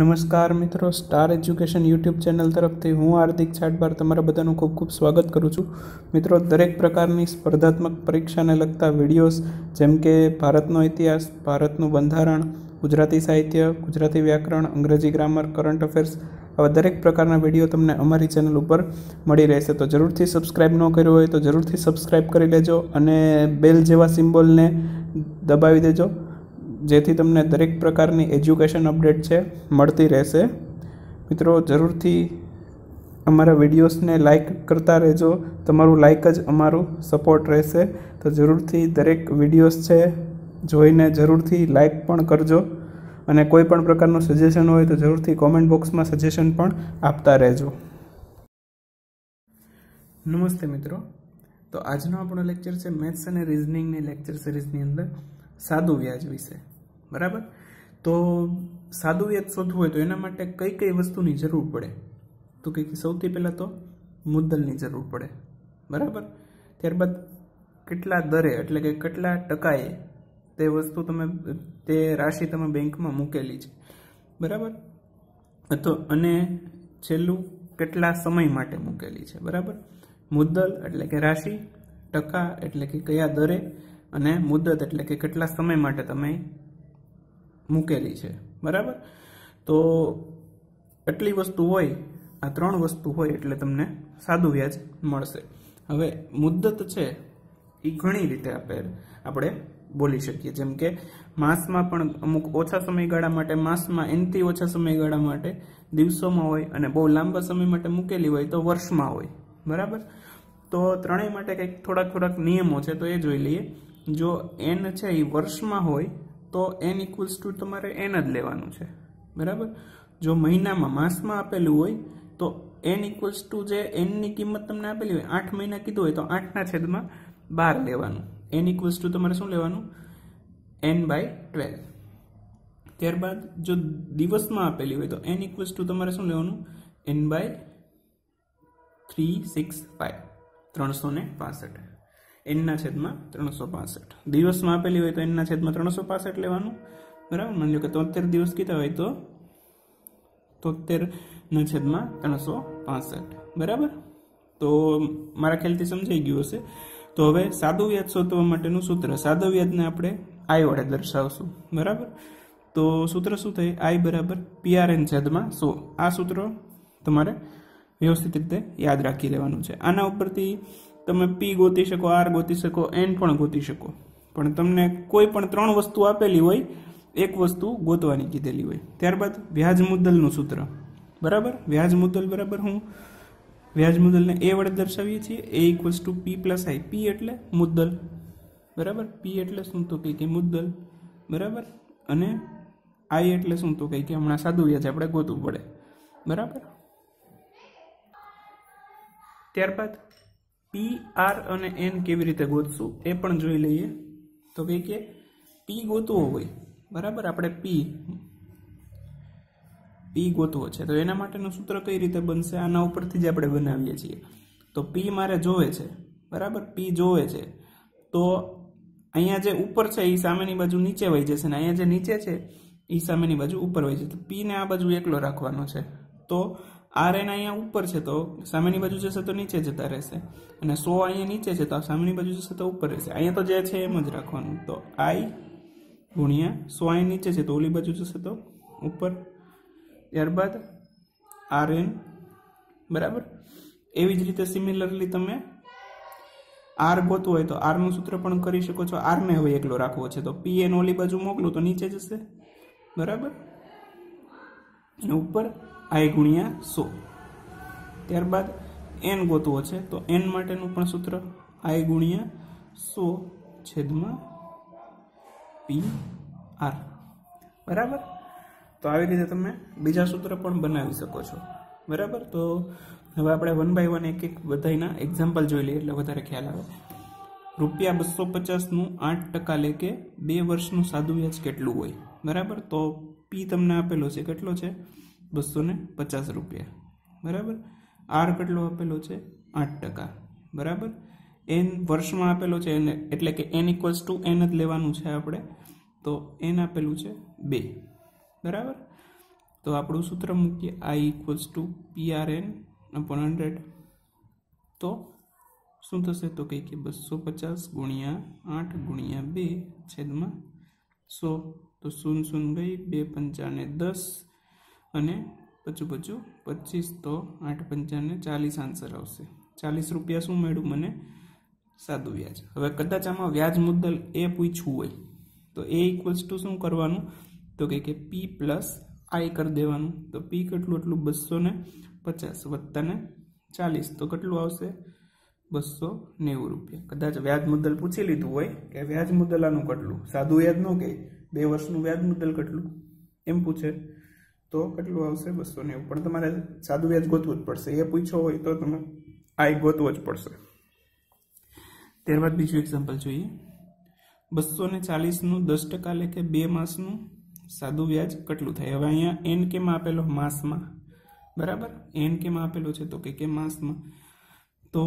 નમસ્કાર મિત્રો, star education YouTube channel તરફથી હું હાર્દિક છાટબાર તમારા બધાનું ખૂબ ખૂબ સ્વાગત કરું છું. મિત્રો, દરેક પ્રકારની સ્પર્ધાત્મક પરીક્ષાને લગતા વિડીયોઝ જેમ કે ભારતનો ઇતિહાસ, ભારતનું બંધારણ, ગુજરાતી સાહિત્ય, ગુજરાતી વ્યાકરણ, અંગ્રેજી ગ્રામર, કરંટ અફેર્સ, આવા દરેક પ્રકારના વિડીયો તમને અમારી ચેનલ ઉપર મળી રહેશે. તો જરૂરથી સબસ્ક્રાઈબ ન કર્યું હોય તો જરૂરથી સબસ્ક્રાઈબ કરી લેજો અને બેલ જેવા સિમ્બોલને દબાવી દેજો, જેથી તમને દરેક પ્રકારની એજ્યુકેશન અપડેટ છે મળતી રહેશે. મિત્રો, જરૂરથી અમારા વિડીયોઝને લાઇક કરતા રહેજો, તમારું લાઇક જ અમારું સપોર્ટ રહેશે. તો જરૂરથી દરેક વિડીયોઝ છે જોઈને જરૂરથી લાઇક પણ કરજો અને કોઈ પણ પ્રકારનું સજેશન હોય તો જરૂરથી કોમેન્ટ બોક્સમાં સજેશન પણ આપતા રહેજો. નમસ્તે મિત્રો, તો આજનો આપણો લેક્ચર છે મેથ્સ અને રિઝનિંગની લેક્ચર સિરીઝની અંદર સાદું વ્યાજ વિશે. બરાબર, તો સાદું વ્યાજ શોધવું હોય તો એના માટે કઈ કઈ વસ્તુની જરૂર પડે, તો કંઈક સૌથી પહેલાં તો મુદ્દલની જરૂર પડે. બરાબર, ત્યારબાદ કેટલા દરે એટલે કે કેટલા ટકાએ તે વસ્તુ તમે તે રાશિ તમે બેંકમાં મૂકેલી છે. બરાબર, તો અને છેલ્લું કેટલા સમય માટે મૂકેલી છે. બરાબર, મુદ્દલ એટલે કે રાશિ, ટકા એટલે કે કયા દરે, અને મુદત એટલે કે કેટલા સમય માટે તમે મૂકેલી છે. બરાબર, તો આટલી વસ્તુ હોય, આ ત્રણ વસ્તુ હોય એટલે તમને સાદું વ્યાજ મળશે. હવે મુદ્દત છે એ ઘણી રીતે આપણે બોલી શકીએ, જેમ કે માસમાં પણ અમુક ઓછા સમયગાળા માટે, માસમાં એનથી ઓછા સમયગાળા માટે, દિવસોમાં હોય, અને બહુ લાંબા સમય માટે મૂકેલી હોય તો વર્ષમાં હોય. બરાબર, તો ત્રણેય માટે કંઈક થોડાક નિયમો છે, તો એ જોઈ લઈએ. જો એન છે એ વર્ષમાં હોય તો એન ઇક્વલ્સ ટુ તમારે એન જ લેવાનું છે. બરાબર, જો મહિનામાં માસમાં આપેલું હોય તો એન ઇક્વલ્સ ટુ જે એનની કિંમત તમને આપેલી હોય, 8 મહિના કીધું હોય તો 8/12 લેવાનું. એન ઇક્વલ્સ ટુ તમારે શું લેવાનું? n/12. ત્યારબાદ જો દિવસમાં આપેલી હોય તો એન ઇક્વલ્સ ટુ તમારે શું લેવાનું? n/365. 365. n/365. દિવસમાં આપેલી હોય તો n/365 લેવાનું. બરાબર, માની લો કે 73 દિવસ કીધા હોય તો 73/365. બરાબર, તો મારા ખ્યાલથી સમજાઈ ગયું હશે. તો હવે સાદું વ્યાજ શોધવા માટેનું સૂત્ર, સાદું વ્યાજને આપણે આઈ વડે દર્શાવશું. બરાબર, તો સૂત્ર શું થાય? i = PRN/100. આ સૂત્ર તમારે વ્યવસ્થિત રીતે યાદ રાખી લેવાનું છે. આના ઉપરથી તમે પી ગોતી શકો, આર ગોતી શકો, એન પણ ગોતી શકો, પણ તમને કોઈ પણ ત્રણ વસ્તુ આપેલી હોય, એક વસ્તુ ગોતવાની કીધેલી હોય. ત્યારબાદ વ્યાજ મુદ્દલનું સૂત્ર. બરાબર, વ્યાજ મુદ્દલ બરાબર હું વ્યાજ મુદ્દલને એ વડે દર્શાવીએ છીએ. a = P + i. પી એટલે મુદ્દલ. બરાબર, પી એટલે શું તો કંઈ કે મુદ્દલ. બરાબર, અને આઈ એટલે શું તો કંઈ કે હમણાં સાદું વ્યાજ આપણે ગોતવું પડે. બરાબર, ત્યારબાદ પી, આર અને એન કેવી રીતે ગોતશું એ પણ જોઈ લઈએ. તો કહે કે પી ગોતવો હોય, બરાબર, આપણે પી ગોતવો છે તો એના માટેનું સૂત્ર કઈ રીતે બનશે? આના ઉપરથી જ આપણે બનાવીએ છીએ. તો પી મારે જોવે છે. બરાબર, પી જોવે છે તો અહીંયા જે ઉપર છે એ સામેની બાજુ નીચે વહી જશે ને અહીંયા જે નીચે છે એ સામેની બાજુ ઉપર વહી જશે. તો પીને આ બાજુ એકલો રાખવાનો છે. તો આર એન અહીંયા ઉપર છે તો સામેની બાજુ જશે તો નીચે જતા રહેશે, અને 100 અહીંયા નીચે છે તો સામેની બાજુ જશે તો ઉપર રહેશે. અહીંયા તો જે છે એમ જ રાખવાનું. તો i × 100 અહીંયા નીચે છે તો ઓલી બાજુ જશે તો ઉપર. ત્યારબાદ આર એન. બરાબર, એવી જ રીતે સિમિલરલી તમે આર ગોતવું હોય તો આરનું સૂત્ર પણ કરી શકો છો. આરને હવે એકલો રાખવો છે તો પી એન ઓલી બાજુ મોકલું તો નીચે જશે. બરાબર, અને ઉપર i × 100. ત્યારબાદ એન ગોતવો છે તો એન માટેનું પણ સૂત્ર i × 100 PRN. બરાબર, તો આવી રીતે તમે બીજા સૂત્ર પણ બનાવી શકો છો. બરાબર, તો હવે આપણે 1 બાય 1 એક બધાના એક્ઝામ્પલ જોઈ લઈએ એટલે વધારે ખ્યાલ આવે. ₹250નું 8% લે કે 2 વર્ષનું સાદું વ્યાજ કેટલું હોય? બરાબર, તો પી તમને આપેલો છે, કેટલો છે? ₹250. બરાબર, આર કેટલો આપેલો છે? 8%. બરાબર, એન વર્ષમાં આપેલો છે એટલે કે n = n જ લેવાનું છે આપણે. તો એન આપેલું છે 2. બરાબર, तो आप सूत्र मूकीए I equals to P R N upon 100 तो शू थे तो कही कि 250 गुणिया 8 गुणिया 2 छेद में 100 तो शून शून गई 2 पंचाने 10 अने पचू पचू 25 तो 8 पंचाने 40 आंसर आवशे। 40 रुपया शू मळ्यु मने सादू व्याज। हवे कदाच आमां व्याज मुद्दल ए पूछ्यु होय तो ए इक्वल्स टू शू करवानुं तो कही कि पी प्लस आई कर देवानुं तो पी केटलुं एटलुं 250 वत्ता ने 40 तो केटलुं आवशे 290 रुपया। कदाच व्याज मुद्दल पूछी लीधु होय के व्याज मुद्दल आनुं केटलुं सादू याद न कहे 2 वर्षनुं व्याज मुद्दल केटलुं एम पूछे तो केटलुं आवशे 290 पण तमारे सादू व्याज गोतवुं ज पडशे ए पूछ्यो होय तो तमे आई गोतवो ज पडशे। त्यारबाद बीजो एक्जाम्पल जोईए 240 नुं 10% लेखे 2 मासनुं सादू व्याज केटलुं थाय। हवे अहींया एन केम आपेलो मासमां बराबर एन केम आपेलो छे तो के मासमां तो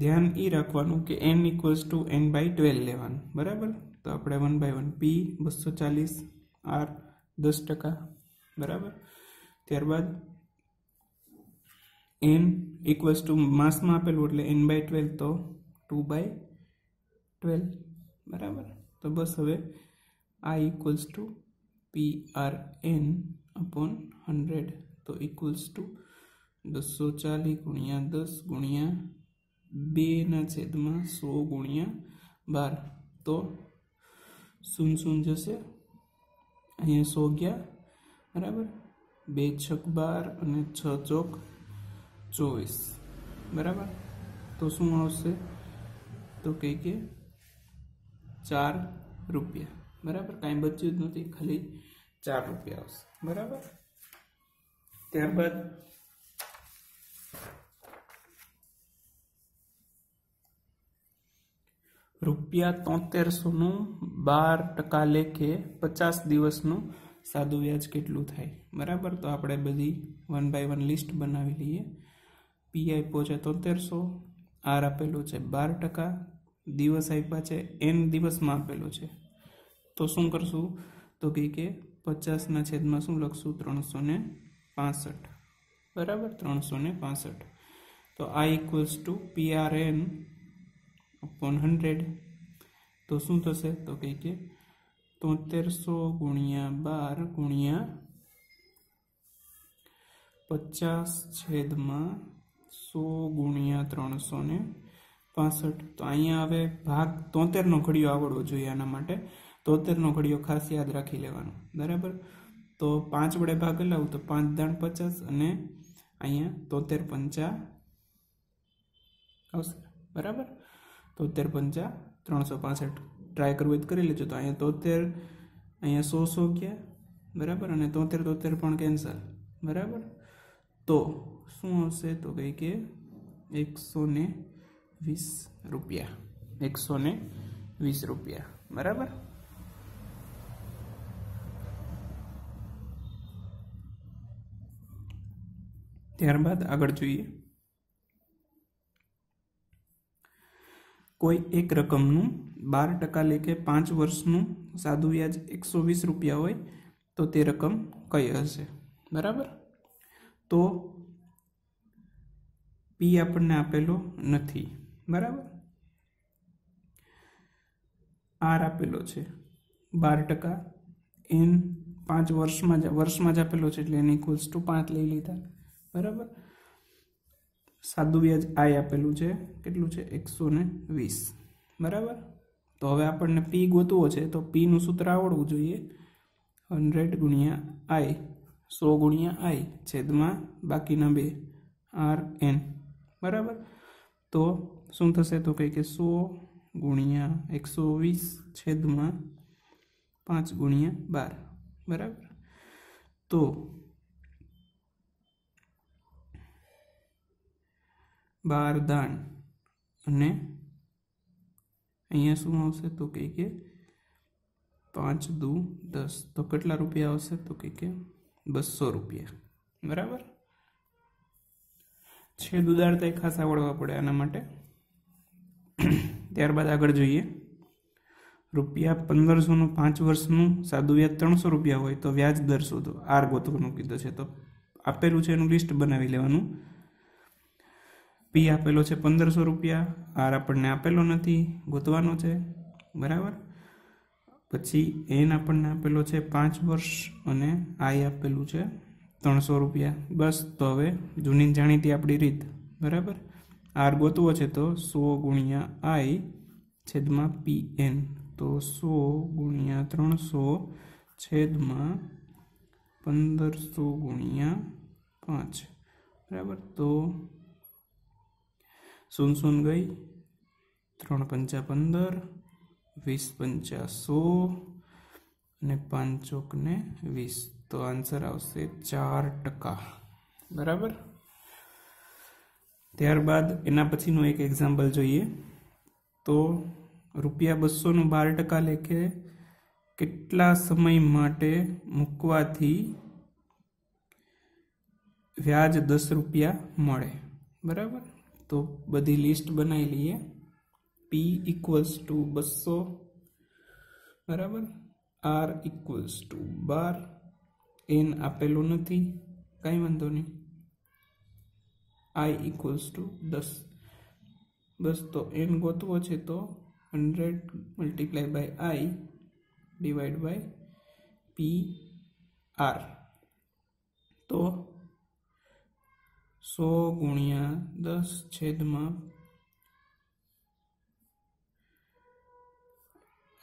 ध्यान ई राखवानुं के N equals to N by 12 लेवानुं बराबर तो आपणे 1/1 पी 240 आर 10% बराबर त्यारबाद एन इक्वल्स टू मासमां आपेलुं एटले एन बाय 12 तो 2/12 बराबर तो बस हवे I equals to P R N upon 100 तो इक्वल्स टू 240 गुणिया 10 गुणिया 2/100 गुणिया 12 तो शून शून जैसे अँ 100 गया बराबर 2 छक 12 और 6 चौक 24 बराबर तो शू आवशे तो कही के 4 रुपया बराबर कहीं बच्चू ज नहीं खाली 4 रुपया आवशे बराबर। त्यारबाद रुपया 7300 नु 12% लेखे 50 दिवस नु सादू व्याज केटलुं थाय बराबर तो आपणे बधी 1/1 लिस्ट बनावी लीए। पी आई पहोंचे 7300 आर आपेलो छे 12% दिवस आप्या छे एन दिवस मां आपेलो छे तो शुं करशुं तो के 50/100 शुं लखशुं 365 बराबर 365 तो I equals to P R N upon 100 तो शू थे तो कही के 7300 गुणिया 12 गुणिया 50/100 गुणिया 365 तो अहींया हवे भाग 73 नो घडियो आवडवो जोईए। आना माटे 73 नो घडियो खास याद राखी लेवानो बराबर तो 5 वडे भाग लावू तो 5 दाण 50 अने अहींया 73 पंचा आवशे बराबर 73 पंचा 365 ट्राय करवो तो करी लेजो तो अँ 73 अँ 100 गया बराबर अने 73 कैंसल बराबर तो शू आवशे तो कही के 120 रुपया 120 रुपया बराबर। त्यारबाद आगळ जोईए कोई एक रकमनु 12% लेखे 5 वर्षनु सादू व्याज 120 रुपया होय तो ते रकम कई हशे बराबर तो पी आपणे आपेलो नथी बराबर आर आपेलो छे 12% एन 5 वर्ष में ज आपेलो छे एटले एन इक्वल्स टू 5 लई लीधा बराबर सादू व्याज आई आपेलू छे केटलू छे 120 बराबर तो हवे आपणे पी गोतवो छे तो पी नुं सूत्र आवडवुं जोईए 100 गुणिया आई 100 गुणिया आई छेदमां बाकीना 2 आर एन बराबर तो शुं थशे तो कही के 100 गुणिया 120 छेदमां 5 गुणिया 12 बराबर तो 12 दाण अने अहींया शुं आवशे तो कही के 5 दू 10 तो केटला रुपया आवशे तो कही के 200 रुपया बराबर। छेद उदारता खास आवडवा पड़े आना माटे। त्यारबाद आगळ जोईए રૂપિયા 1500 5 વર્ષનું સાદું વ્યાજ 300 રૂપિયા હોય તો વ્યાજ દર શોધો. આર ગોતવાનું કીધું છે તો આપેલું છે એનું લિસ્ટ બનાવી લેવાનું. પી આપેલો છે 1500 રૂપિયા, આર આપણને આપેલો નથી, ગોતવાનો છે, બરાબર. પછી એન આપણને આપેલો છે 5 વર્ષ અને આઈ આપેલું છે 300 રૂપિયા. બસ, તો હવે જૂની જાણીતી આપણી રીત, બરાબર. આર ગોતવો છે તો 100 ગુણ્યા આઈ છેદમાં પી એન, तो 100 गुणिया 300 छेद में 1500 गुणिया 5, बराबर. तो सून सून गई, 3 पंचा 15, 20 पंचा 100, 5 चौक ने 20, तो आंसर आवशे 4%, बराबर. त्यारबाद एना पछीनो एक एक्जाम्पल जोईए. तो रुपया 200 12% लेखे कितला समय माटे मुकवाथी व्याज 10 रुपया मळे, बराबर. तो बधी लिस्ट बनाई लीए. पी इक्वल्स टू 200, बराबर. आर इक्वल्स टू 12, एन आपेलू नथी, कई वांधो नहीं. आई इक्वल्स टू 10, बस. तो एन गोतवो छे तो 100 multiply by I divide by P R. तो 100 गुणिया 10 छेद में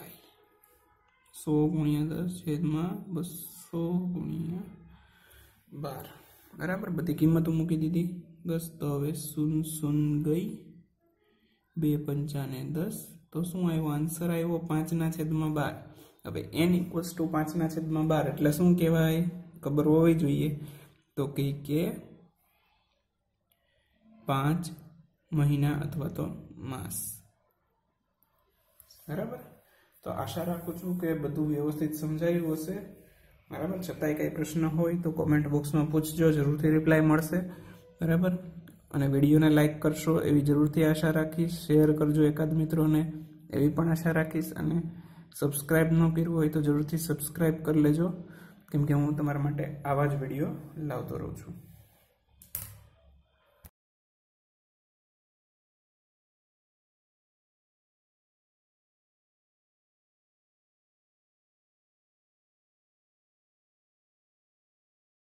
आई, 100 गुणिया 10 छेद में 200 गुणिया 12, बराबर. बड़ी किंमत मूकी दीधी. बस, तो हवे शून शून गई, 2 पंचा 10, तो शू आयो आंसर आयो 5/12. हवे एन इक्वल्स टू 5/12 एटले शू कहेवाय, खबर होवी जोईए. तो कही के 5 महीना अथवा तो मास, बराबर. तो आशा राखू छू के बधु व्यवस्थित समझायु हशे, बराबर. छतांय कई प्रश्न होय तो कमेंट बॉक्स में पूछजो, जरूरथी रिप्लाय मळशे, बराबर. अने वीडियो ने लाइक करशो एवी जरूरथी आशा राखीश. शेयर करजो एकाद मित्रों ने एवी पण आशा राखीश. अने सब्सक्राइब न कर्युं होय तो जरूरथी सब्सक्राइब कर लेजो, केम के हूँ तमारा माटे आवा ज वीडियो लावतो रहूं छुं.